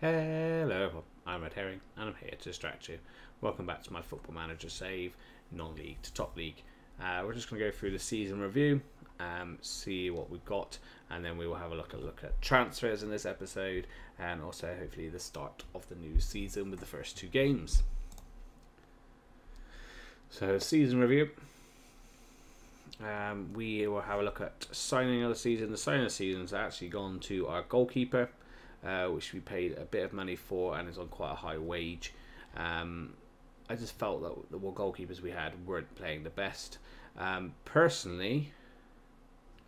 Hello everyone, I'm Red Herring and I'm here to distract you. Welcome back to my Football Manager save, non-league to top league. We're just going to go through the season review, see what we've got, and then we will have a look at transfers in this episode and also hopefully the start of the new season with the first two games. So season review. We will have a look at signing of the season. The signing of the season has actually gone to our goalkeeper, which we paid a bit of money for and is on quite a high wage. I just felt that the goalkeepers we had weren't playing the best. Personally,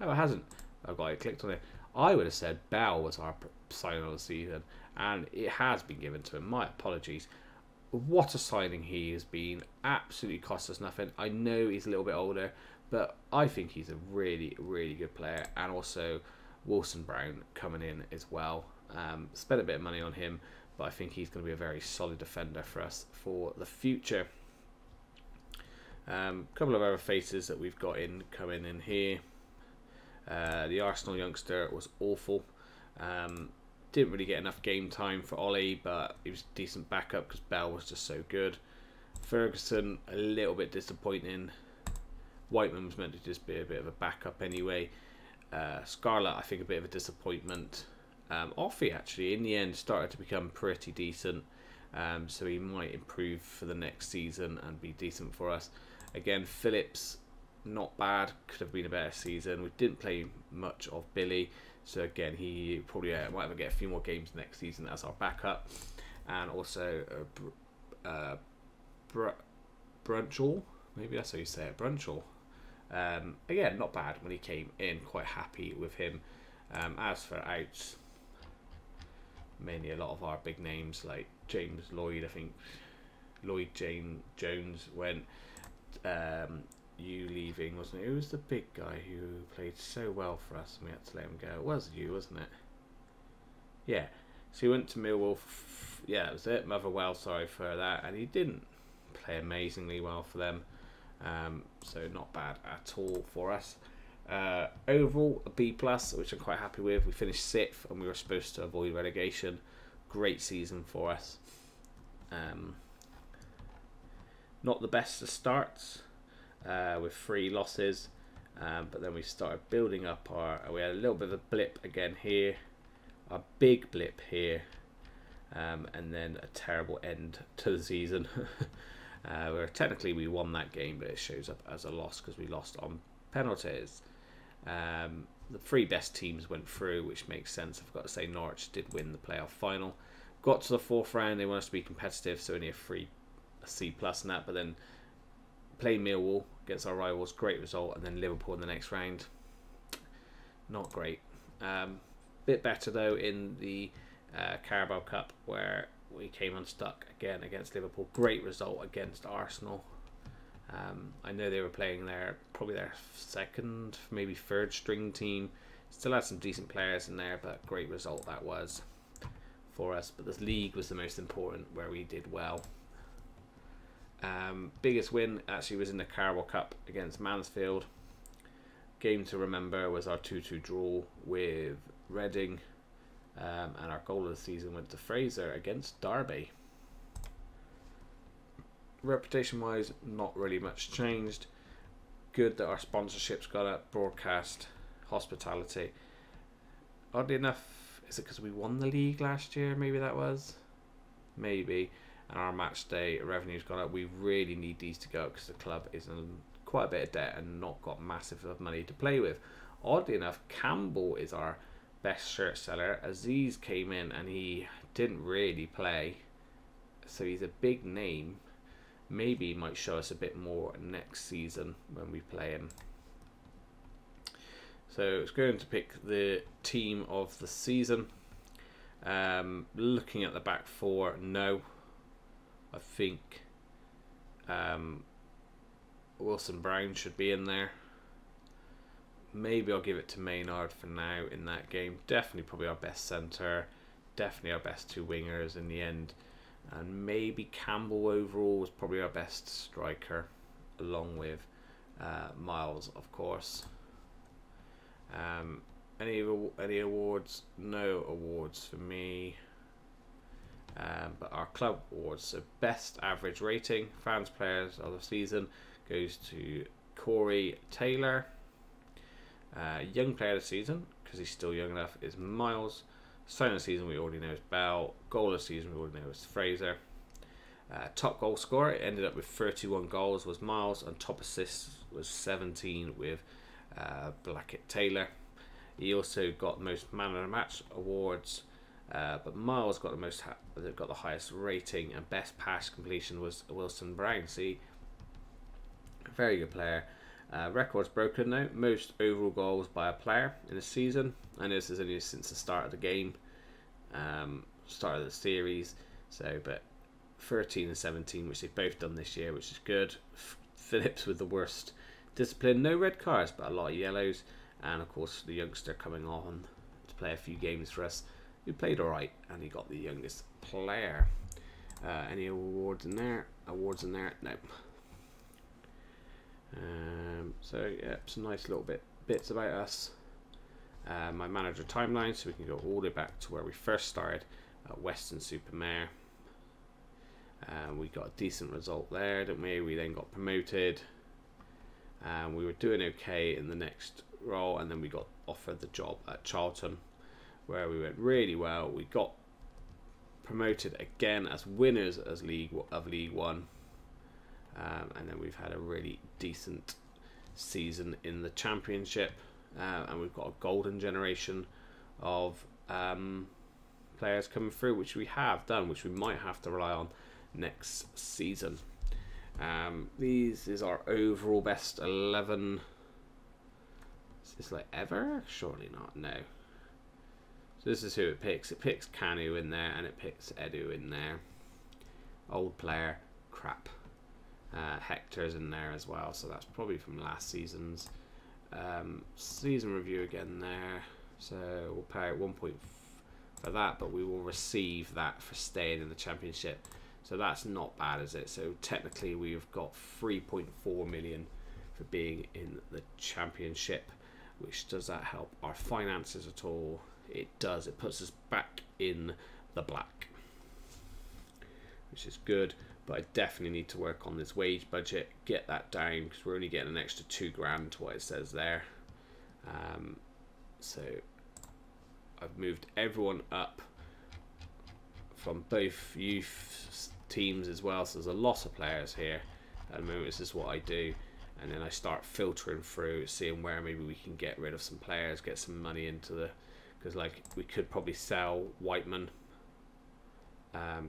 no, it hasn't. I've got it clicked on it. I would have said Bell was our signing of the season, and it has been given to him. My apologies. What a signing he has been. Absolutely cost us nothing. I know he's a little bit older, but I think he's a really, really good player. And also Wilson Brown coming in as well. Spent a bit of money on him, but I think he's going to be a very solid defender for us for the future. A couple of other faces that we've got in coming in here. The Arsenal youngster was awful. Didn't really get enough game time for Ollie, but he was a decent backup because Bell was just so good. Ferguson, a little bit disappointing. Whiteman was meant to just be a bit of a backup anyway. Scarlett, I think, a bit of a disappointment. Offie, actually, in the end, started to become pretty decent. So he might improve for the next season and be decent for us. Again, Phillips, not bad. Could have been a better season. We didn't play much of Billy. So again, he probably might have to get a few more games next season as our backup. And also Brunchall. Maybe that's how you say it. Brunchall. Again, not bad when he came in, quite happy with him. As for outs, mainly a lot of our big names like James Lloyd, I think Lloyd Jones went. You leaving, wasn't it? Who was the big guy who played so well for us and we had to let him go? It was you, wasn't it? Yeah, so he went to Millwall. Yeah, that was it. Motherwell, sorry for that. And he didn't play amazingly well for them. So not bad at all for us. Overall, a B+, which I'm quite happy with. We finished 6th and we were supposed to avoid relegation. Great season for us. Not the best of starts, with 3 losses, but then we started building up our... We had a little bit of a blip again here, a big blip here, and then a terrible end to the season. Where technically we won that game, but it shows up as a loss because we lost on penalties. The 3 best teams went through, which makes sense. I've got to say Norwich did win the playoff final. Got to the 4th round, they want us to be competitive, so only a C+ in that, but then play Millwall against our rivals, great result, and then Liverpool in the next round. Not great. Bit better though in the Carabao Cup, where we came unstuck again against Liverpool. Great result against Arsenal. I know they were playing probably their 2nd, maybe 3rd string team. Still had some decent players in there, but great result that was for us. But the league was the most important, where we did well. Biggest win actually was in the Carabao Cup against Mansfield. Game to remember was our 2-2 draw with Reading, and our goal of the season went to Fraser against Derby. Reputation wise, not really much changed. Good that our sponsorship's got up, broadcast, hospitality. Oddly enough, is it because we won the league last year? Maybe that was, maybe. And our match day revenue's gone up. We really need these to go up because the club is in quite a bit of debt and not got massive money to play with. Oddly enough, Campbell is our best shirt seller. Aziz came in and he didn't really play, so he's a big name. Maybe he might show us a bit more next season when we play him. So it's going to pick the team of the season. Looking at the back 4, no. I think Wilson Brown should be in there. Maybe I'll give it to Maynard for now in that game. Definitely probably our best centre. Definitely our best 2 wingers in the end. And maybe Campbell overall was probably our best striker, along with Miles, of course. Any awards? No awards for me. But our club awards. So best average rating, fans, players of the season goes to Corey Taylor. Young player of the season, because he's still young enough, is Miles. Sign of the season we already know is Bell. Goal of the season we already know is Fraser. Top goal scorer, it ended up with 31 goals, was Miles, and top assists was 17 with Blackett Taylor. He also got most man of the match awards, but Miles got the highest rating, and best pass completion was Wilson Brown. See, very good player. Records broken though, most overall goals by a player in a season. I know this is only since the start of the game, start of the series. So, but 13 and 17, which they've both done this year, which is good. Phillips with the worst discipline, no red cards, but a lot of yellows, and of course the youngster coming on to play a few games for us, who played all right, and he got the youngest player. Any awards in there? Awards in there? Nope. So yeah, some nice little bits about us. My manager timeline, so we can go all the way back to where we first started at Western Super Mare. We got a decent result there, didn't we? We then got promoted. We were doing okay in the next role, and then we got offered the job at Charlton, where we went really well. We got promoted again as winners as League One. And then we've had a really decent season in the Championship, and we've got a golden generation of players coming through, which we have done, which we might have to rely on next season. These is our overall best 11. Is this like ever? Surely not. No. So this is who it picks. It picks Kanu in there, and it picks Edu in there. Old player, crap. Hector's in there as well, so that's probably from last season's season review again there. So we'll pay out 1 point for that, but we will receive that for staying in the Championship. So that's not bad, is it? So technically we've got 3.4 million for being in the Championship, which does that help our finances at all? It does. It puts us back in the black, which is good. But I definitely need to work on this wage budget, get that down, because we're only getting an extra 2 grand to what it says there. So I've moved everyone up from both youth teams as well, so there's a lot of players here at the moment. This is what I do, and then I start filtering through, seeing where maybe we can get rid of some players, get some money into the, because like we could probably sell Whiteman,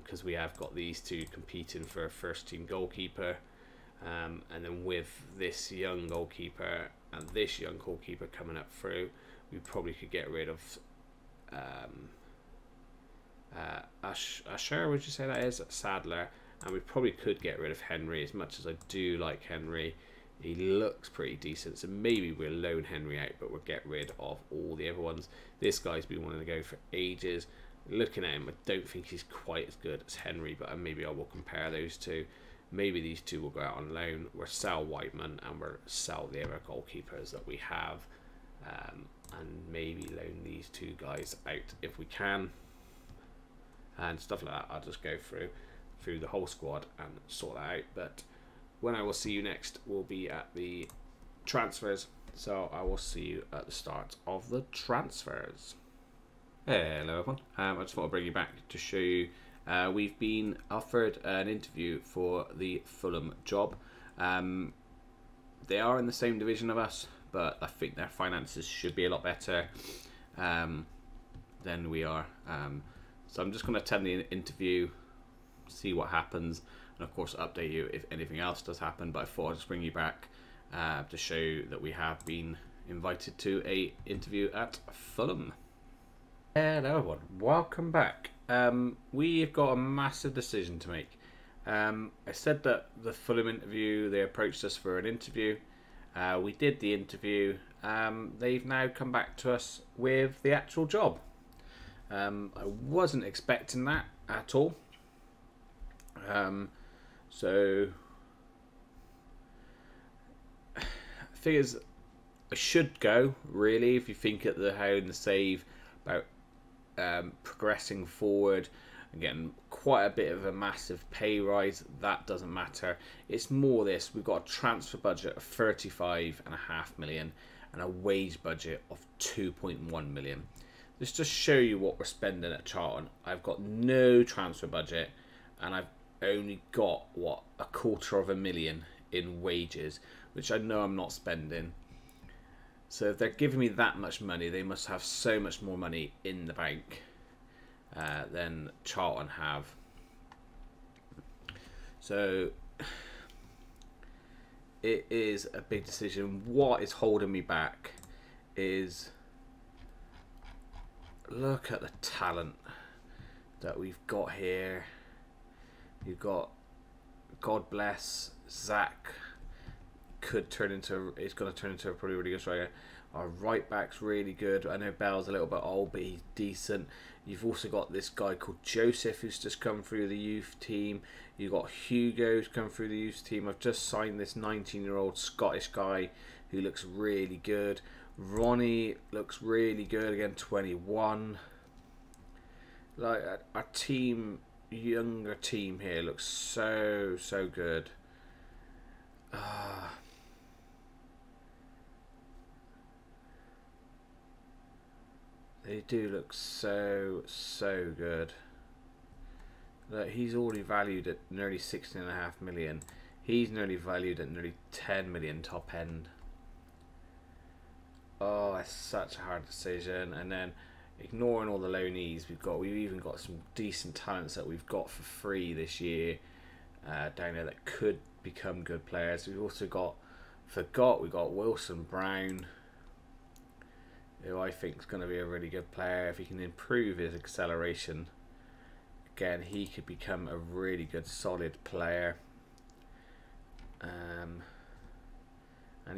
because we have got these two competing for a first team goalkeeper, and then with this young goalkeeper and this young goalkeeper coming up through, we probably could get rid of Usher, would you say that is? Sadler. And we probably could get rid of Henry. As much as I do like Henry, he looks pretty decent, so maybe we'll loan Henry out, but we'll get rid of all the other ones. This guy's been wanting to go for ages. Looking at him, I don't think he's quite as good as Henry, but maybe I will compare those two. Maybe these two will go out on loan. We'll sell Whiteman, and we'll sell the other goalkeepers that we have, and maybe loan these two guys out if we can, and stuff like that. I'll just go through the whole squad and sort that out. But when I will see you next will be at the transfers, so I will see you at the start of the transfers. Hello everyone, I just want to bring you back to show you we've been offered an interview for the Fulham job. They are in the same division of us, but I think their finances should be a lot better than we are. So I'm just going to attend the interview, see what happens, and of course update you if anything else does happen. But I thought I'd just bring you back to show that we have been invited to a interview at Fulham. Hello everyone, welcome back. We've got a massive decision to make. I said that the Fulham interview, they approached us for an interview. We did the interview. They've now come back to us with the actual job. I wasn't expecting that at all. So, I think should go, really, if you think at the how and the save about progressing forward. Again, quite a bit of a massive pay rise. That doesn't matter. It's more this. We've got a transfer budget of £35.5 million and a wage budget of £2.1 million. This just show you what we're spending at Charlton. I've got no transfer budget, and I've only got, what, £250,000 in wages, which I know I'm not spending. So if they're giving me that much money, they must have so much more money in the bank than Charlton have. So it is a big decision. What is holding me back is, look at the talent that we've got here. You've got, God bless, Zach could turn into, it's going to turn into a probably really good striker. Our right back's really good. I know Bell's a little bit old, but he's decent. You've also got this guy called Joseph who's just come through the youth team. You've got Hugo who's come through the youth team. I've just signed this 19-year-old Scottish guy who looks really good. Ronnie looks really good, again, 21. Like, our team, younger team here looks so, so good. They do look so, so good. Look, he's already valued at nearly £16.5 million. He's nearly valued at nearly £10 million top end. Oh, that's such a hard decision. And then, ignoring all the loanees we've got, we've even got some decent talents that we've got for free this year down there that could become good players. We've also got, we've got Wilson Brown, who I think is going to be a really good player. If he can improve his acceleration, again, he could become a really good, solid player. And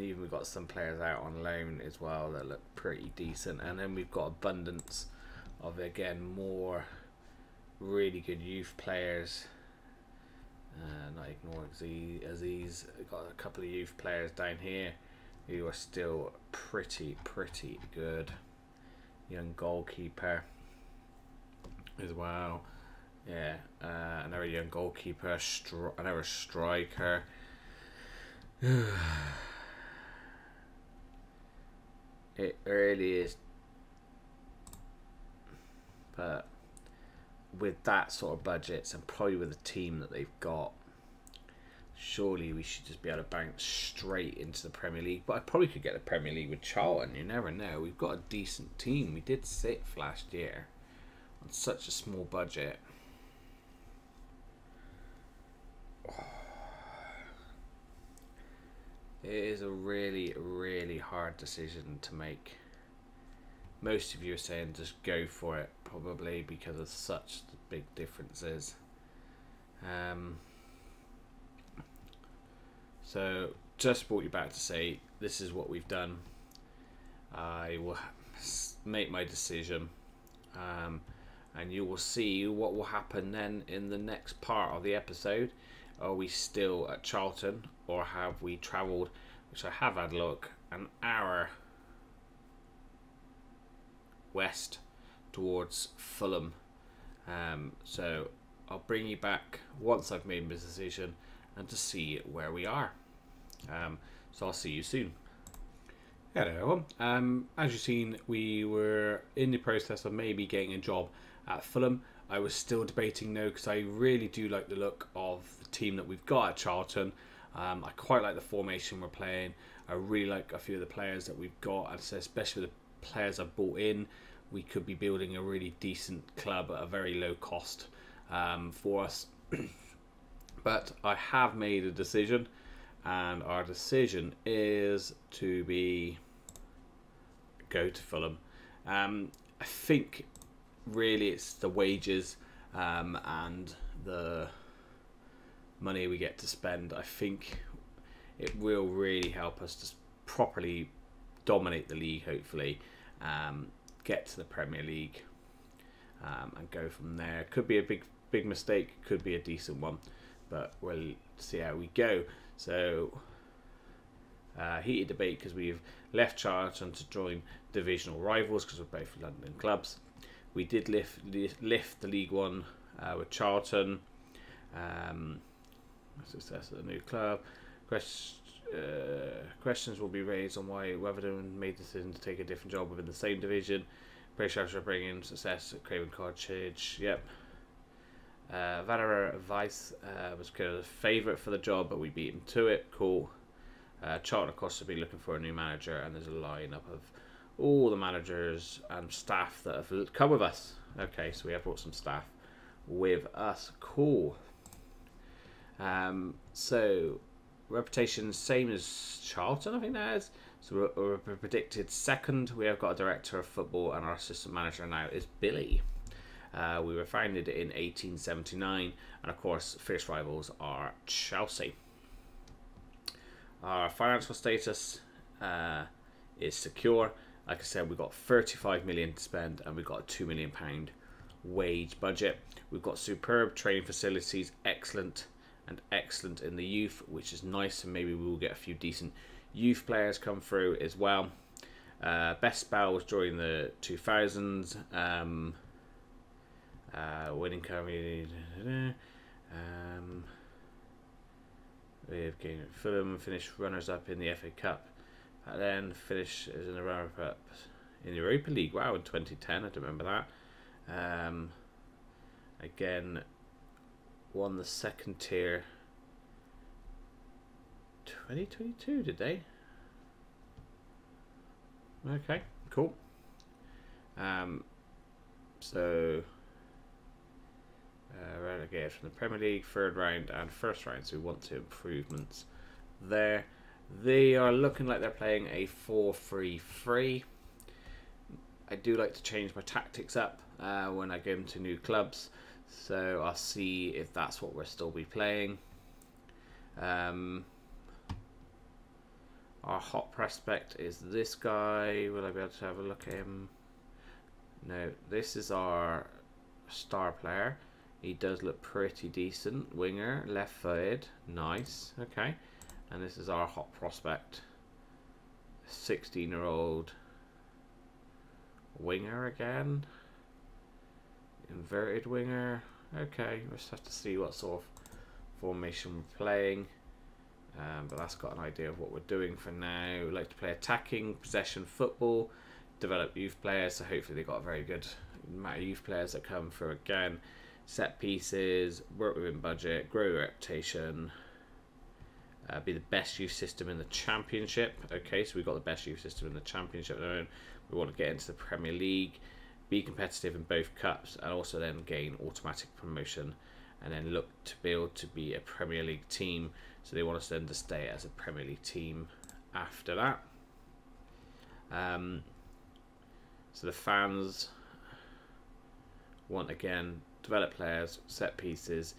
even we've got some players out on loan as well that look pretty decent. And then we've got abundance of, again, more really good youth players. Not ignoring Aziz. We've got a couple of youth players down here who are still pretty good. Young goalkeeper as well. Yeah, another young goalkeeper, another striker. It really is. But with that sort of budgets and probably with the team that they've got, surely we should just be able to bounce straight into the Premier League. But I probably could get the Premier League with Charlton. You never know. We've got a decent team. We did sixth last year on such a small budget. Oh. It is a really, really hard decision to make. Most of you are saying just go for it, probably, because of such big differences. So just brought you back to say this is what we've done. I will make my decision, and you will see what will happen then in the next part of the episode. Are we still at Charlton, or have we travelled, which I have had a look, an hour west towards Fulham? So I'll bring you back once I've made my decision and to see where we are. So I'll see you soon. Hello everyone. As you've seen, we were in the process of maybe getting a job at Fulham. I was still debating no, because I really do like the look of the team that we've got at Charlton. I quite like the formation we're playing. I really like a few of the players that we've got, and so especially the players I've bought in, we could be building a really decent club at a very low cost for us. But I have made a decision, and our decision is to go to Fulham. I think really it's the wages and the money we get to spend. I think it will really help us to properly dominate the league, hopefully, get to the Premier League, and go from there. Could be a big mistake, could be a decent one, but we'll see how we go. So Heated debate because we've left Charlton to join divisional rivals because we're both London clubs. We did lift the League One with Charlton. Success of the new club. Questions will be raised on why Weatherden made the decision to take a different job within the same division. Pressure for bringing success at Craven Cottage. Yep. Vanera Vice was kind of the favourite for the job, but we beat him to it. Cool. Charlton, of course, will be looking for a new manager, and there's a lineup of all the managers and staff that have come with us. Okay, so we have brought some staff with us. Cool. So reputation same as Charlton, I think that is. So we're predicted second. We have got a director of football, and our assistant manager now is Billy. We were founded in 1879, and of course, fierce rivals are Chelsea. Our financial status is secure. Like I said, we've got £35 million to spend, and we've got a £2 million wage budget. We've got superb training facilities, excellent and excellent in the youth, which is nice, and maybe we will get a few decent youth players come through as well. Best spell was during the 2000s. Winning company... We've gained Fulham, finished runners-up in the FA Cup, and then finished as in the runner-up in the Europa League. Wow, in 2010, I don't remember that. Again, won the second tier. 2022, did they? Okay, cool. So... relegated from the Premier League, third round and first round, so we want to improvements there. They are looking like they're playing a 4-3-3. I do like to change my tactics up when I go to new clubs, so I'll see if that's what we'll still be playing. Our hot prospect is this guy. Will I be able to have a look at him? No, this is our star player. He does look pretty decent. Winger, left-footed, nice. Okay, and this is our hot prospect, 16-year-old winger again, inverted winger. Okay, we'll just have to see what sort of formation we're playing, but that's got an idea of what we're doing for now. We like to play attacking, possession football, develop youth players. So hopefully they got a very good amount of youth players that come through again. Set pieces, work within budget, grow your reputation, be the best youth system in the Championship. Okay, so we've got the best youth system in the Championship. We want to get into the Premier League, be competitive in both cups, and also then gain automatic promotion, and then look to build to be a Premier League team. So they want us then to stay as a Premier League team after that. So the fans want, again, develop players, set pieces.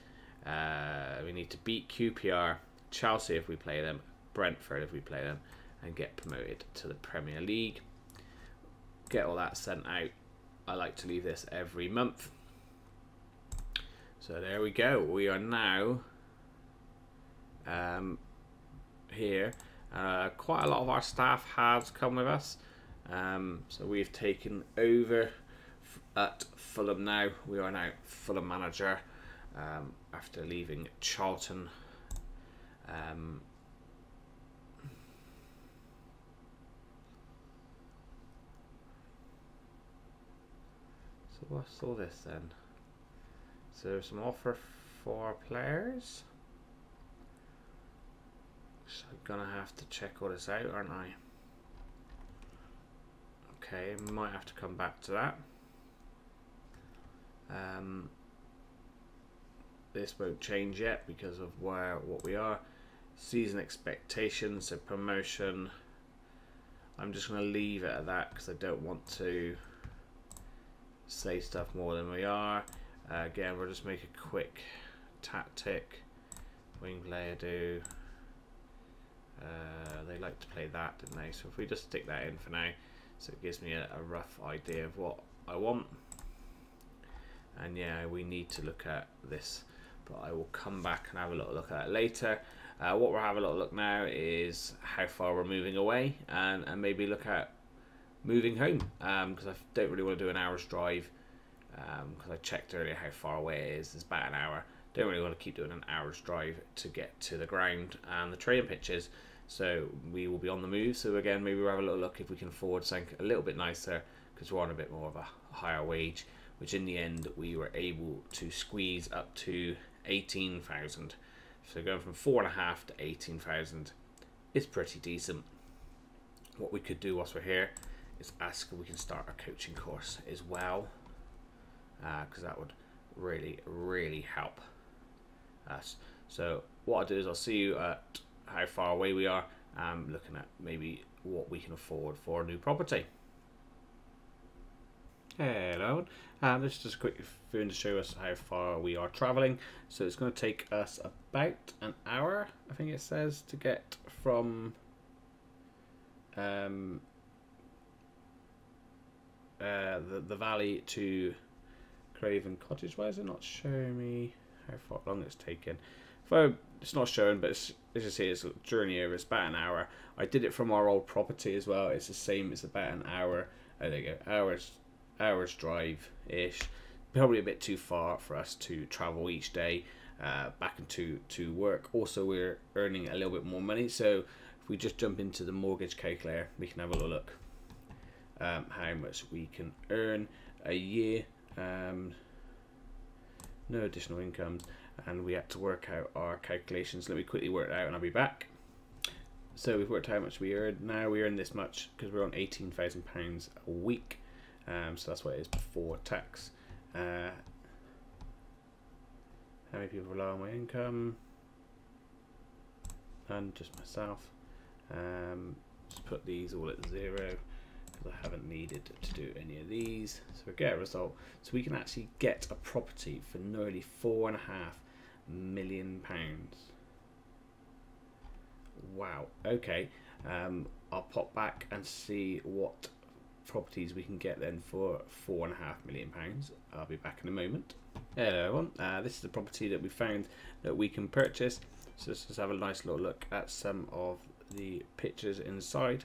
We need to beat QPR, Chelsea if we play them, Brentford if we play them, and get promoted to the Premier League. Get all that sent out. I like to leave this every month. So there we go. We are now here. Quite a lot of our staff have come with us. So we've taken over at Fulham now. We are now Fulham manager after leaving Charlton. So what's all this then? So there's an offer for players. So I'm gonna have to check all this out, aren't I? Okay, might have to come back to that. This won't change yet because of what we are. Season expectations, so promotion. I'm just going to leave it at that because I don't want to say stuff more than we are. Again, we'll just make a quick tactic. Wing player do. They like to play that, didn't they? So if we just stick that in for now, so it gives me a rough idea of what I want. And yeah, we need to look at this, but I will come back and have a little look at that later. What we'll have a little look now is how far we're moving away, and maybe look at moving home, because I don't really want to do an hour's drive, because I checked earlier how far away it is. It's about an hour. Don't really want to keep doing an hour's drive to get to the ground and the training pitches, so we will be on the move. So again, maybe we'll have a little look if we can afford something a little bit nicer, because we're on a bit more of a higher wage, which in the end we were able to squeeze up to 18,000. So going from 4.5 to 18,000 is pretty decent. What we could do whilst we're here is ask if we can start our coaching course as well, because that would really, really help us. So what I'll do is I'll see you at how far away we are, looking at maybe what we can afford for a new property. Hello, this is just a quick film to show us how far we are travelling. So it's going to take us about an hour, I think it says, to get from the valley to Craven Cottage. Why is it not showing me how far long it's taken? Well, it's not showing, but it's just here. It's a journey over. It's about an hour. I did it from our old property as well. It's the same. It's about an hour. Oh, there you go. Hours drive ish. Probably a bit too far for us to travel each day back into to work. Also, we're earning a little bit more money. So if we just jump into the mortgage calculator, we can have a little look how much we can earn a year. No additional incomes. And we had to work out our calculations. Let me quickly work it out and I'll be back. So we've worked out how much we earned. Now we earn this much because we're on £18,000 a week. So that's what it is before tax. How many people rely on my income? None, just myself. Just put these all at zero, because I haven't needed to do any of these. So we get a result. So we can actually get a property for nearly £4.5 million. Wow. Okay. I'll pop back and see what properties we can get then for £4.5 million. I'll be back in a moment. Hello everyone. This is the property that we found that we can purchase. So let's just have a nice little look at some of the pictures inside.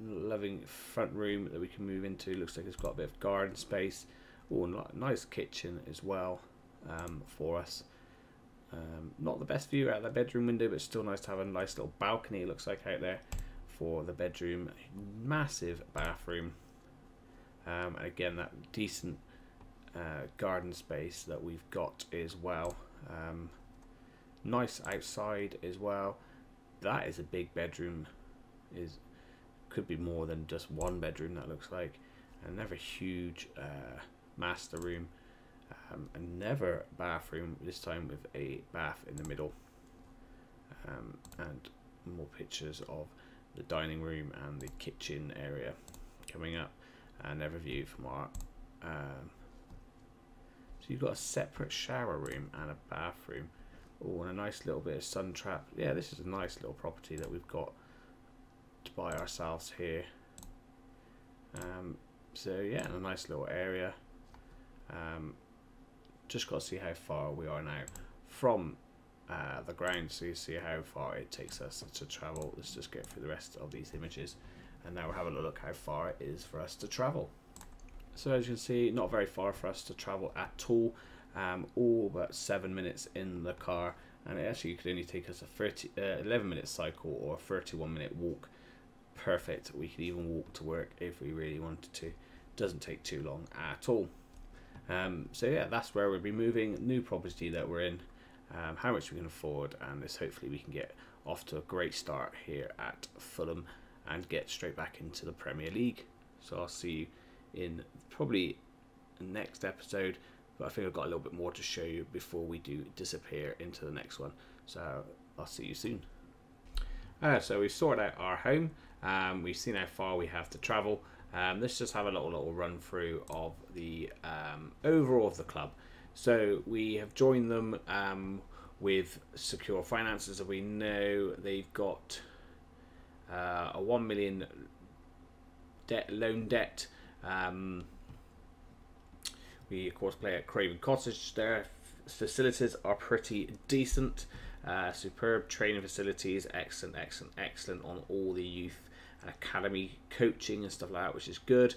Loving front room that we can move into. Looks like it's got a bit of garden space. Oh, nice kitchen as well for us. Not the best view out the bedroom window, but still nice to have a nice little balcony, it looks like, out there for the bedroom. Massive bathroom, and again that decent garden space that we've got as well. Nice outside as well. That is a big bedroom. Could be more than just one bedroom, that looks like. Another huge master room. Another bathroom, this time with a bath in the middle, and more pictures of the dining room and the kitchen area coming up. Another view from our so you've got a separate shower room and a bathroom. Oh, and a nice little bit of sun trap. Yeah, this is a nice little property that we've got to buy ourselves here. So yeah, a nice little area. Just got to see how far we are now from the ground, so you see how far it takes us to travel. Let's just go through the rest of these images and now we'll have a look how far it is for us to travel. So as you can see, not very far for us to travel at all but 7 minutes in the car, and it actually could only take us a 11-minute cycle or a 31-minute walk. Perfect. We could even walk to work if we really wanted to. Doesn't take too long at all. So yeah, that's where we'll be moving, new property that we're in, how much we can afford, and this hopefully we can get off to a great start here at Fulham and get straight back into the Premier League. So I'll see you in probably the next episode, but I think I've got a little bit more to show you before we do disappear into the next one. So I'll see you soon. So we've sorted out our home, we've seen how far we have to travel. Let's just have a little run through of the overall of the club. So we have joined them with secure finances. We know they've got a £1 million loan debt. We of course play at Craven Cottage. Their facilities are pretty decent. Superb training facilities, excellent, excellent, excellent on all the youth and academy coaching and stuff like that, which is good.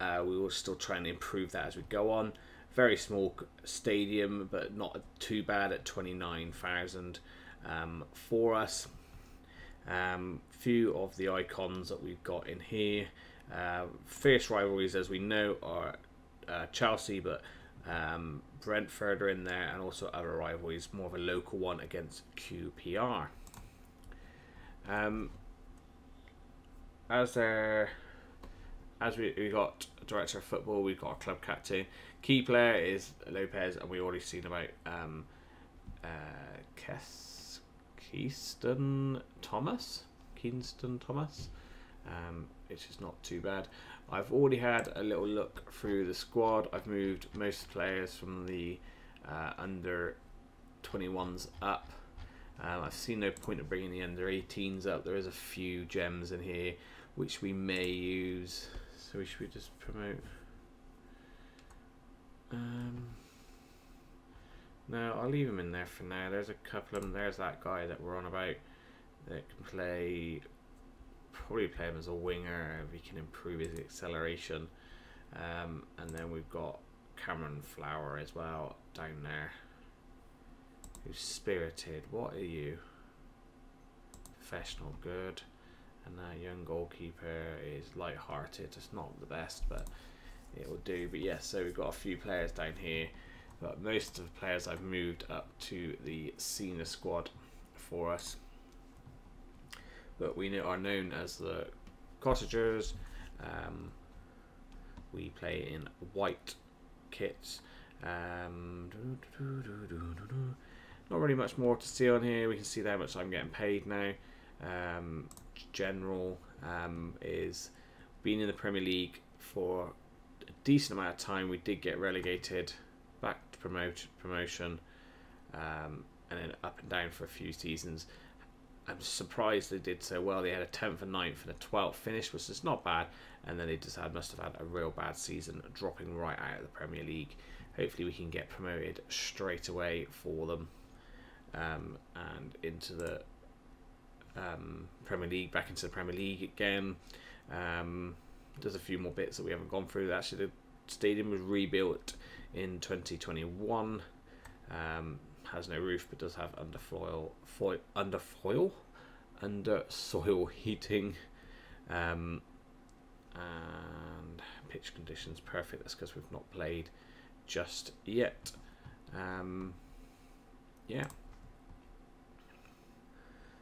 We will still try and improve that as we go on. Very small stadium, but not too bad at 29,000 for us. Few of the icons that we've got in here. Fierce rivalries, as we know, are Chelsea, but Brentford are in there, and also other rivalries, more of a local one against QPR. As we got director of football, we've got a club captain. Key player is Lopez, and we already seen about Kingston Thomas, which is not too bad. I've already had a little look through the squad. I've moved most players from the under 21s up. I've seen no point of bringing the under 18s up. There is a few gems in here which we may use. So we should just promote. No, I'll leave him in there for now. There's a couple of them. There's that guy that we're on about that can play. Probably play him as a winger if he can improve his acceleration. And then we've got Cameron Flower as well down there, who's spirited. What are you? Professional, good. And that young goalkeeper is light-hearted. It's not the best, but it will do. But yes, so we've got a few players down here, but most of the players I've moved up to the senior squad for us. But we are known as the Cottagers. We play in white kits. Not really much more to see on here. We can see how much I'm getting paid now. General is been in the Premier League for a decent amount of time. We did get relegated, back to promotion, and then up and down for a few seasons. I'm surprised they did so well. They had a 10th and 9th and a 12th finish, which is not bad, and then they just must have had a real bad season, dropping right out of the Premier League. Hopefully we can get promoted straight away for them, and into the Premier League, back into the Premier League again. There's a few more bits that we haven't gone through. Actually, the stadium was rebuilt in 2021. Has no roof, but does have under soil heating, and pitch conditions perfect. That's because we've not played just yet. Yeah,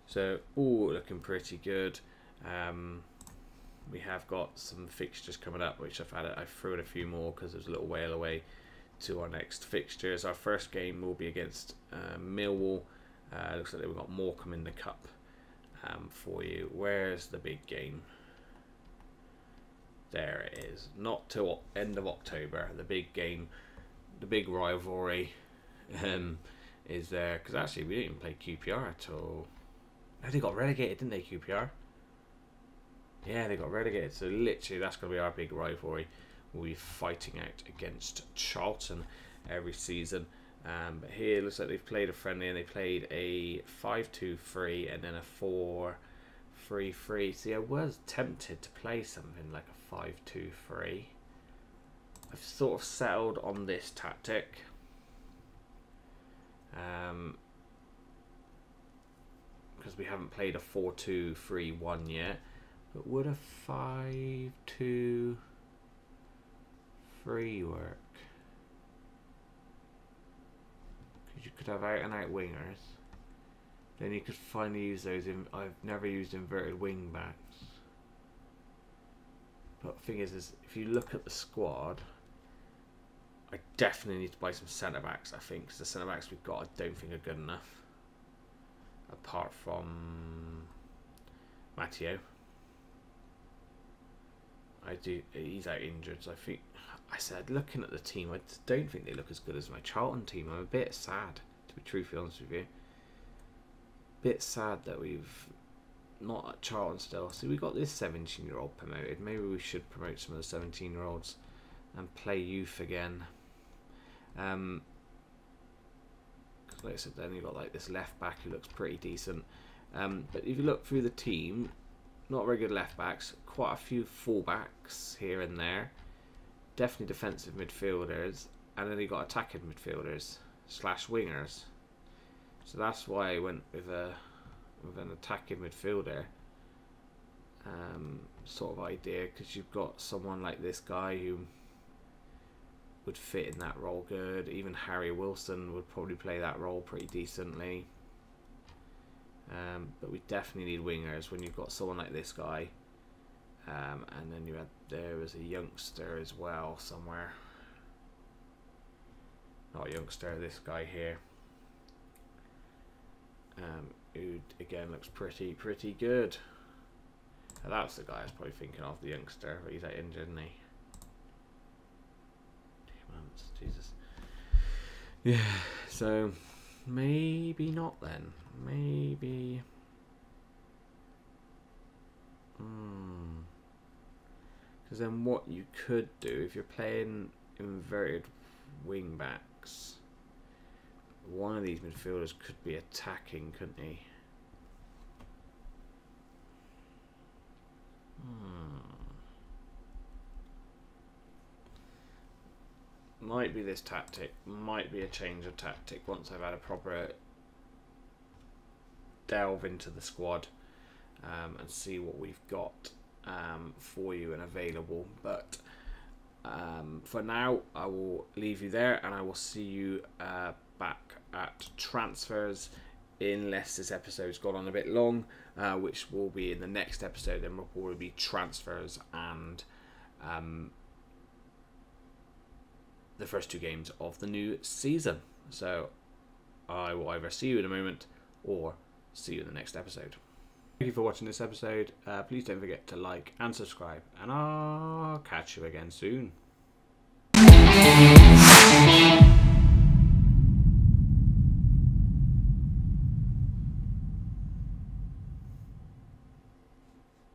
so all looking pretty good. We have got some fixtures coming up, which I threw in a few more because there's a little whale away to our next fixtures. Our first game will be against Millwall. Looks like we've got Morecambe in the cup for you. Where's the big game? There it is. Not till end of October. The big game, the big rivalry is there, because actually we didn't even play QPR at all. No, they got relegated, didn't they, QPR? Yeah, they got relegated. So literally that's going to be our big rivalry. We'll be fighting out against Charlton every season. But here it looks like they've played a friendly, and they played a 5-2-3 and then a 4-3-3. See, I was tempted to play something like a 5-2-3. I've sort of settled on this tactic. Because we haven't played a 4-2-3-1 yet. But would a 5-2... free work? Because you could have out and out wingers, then you could finally use those in. I've never used inverted wing backs, but the thing is if you look at the squad, I definitely need to buy some centre backs, I think, because the centre backs we've got I don't think are good enough, apart from Matteo. He's out injured, so I think. I said, looking at the team, I don't think they look as good as my Charlton team. I'm a bit sad, to be truthfully honest with you. Bit sad that we've not at Charlton still. So we got this 17-year-old promoted. Maybe we should promote some of the 17-year-olds and play youth again. Netflix. Then you've got like this left back who looks pretty decent. But if you look through the team, not very good left backs, quite a few full backs here and there, definitely defensive midfielders, and then you got attacking midfielders slash wingers. So that's why I went with an attacking midfielder sort of idea, because you've got someone like this guy who would fit in that role good. Even Harry Wilson would probably play that role pretty decently. But we definitely need wingers when you've got someone like this guy. And then you had, there was a youngster as well somewhere. Not a youngster, this guy here. Who again looks pretty good. Now that's the guy I was probably thinking of, the youngster, but he's out injured, isn't he? 2 months, Jesus. Yeah, so maybe not then. Maybe. Because then what you could do, if you're playing inverted wing backs, one of these midfielders could be attacking, couldn't he? Might be this tactic, might be a change of tactic once I've had a proper delve into the squad and see what we've got for you and available. But for now, I will leave you there, and I will see you back at transfers, unless this episode's gone on a bit long, which will be in the next episode. Then we'll probably be transfers and the first 2 games of the new season. So I will either see you in a moment or see you in the next episode. Thank you for watching this episode. Please don't forget to like and subscribe, and I'll catch you again soon.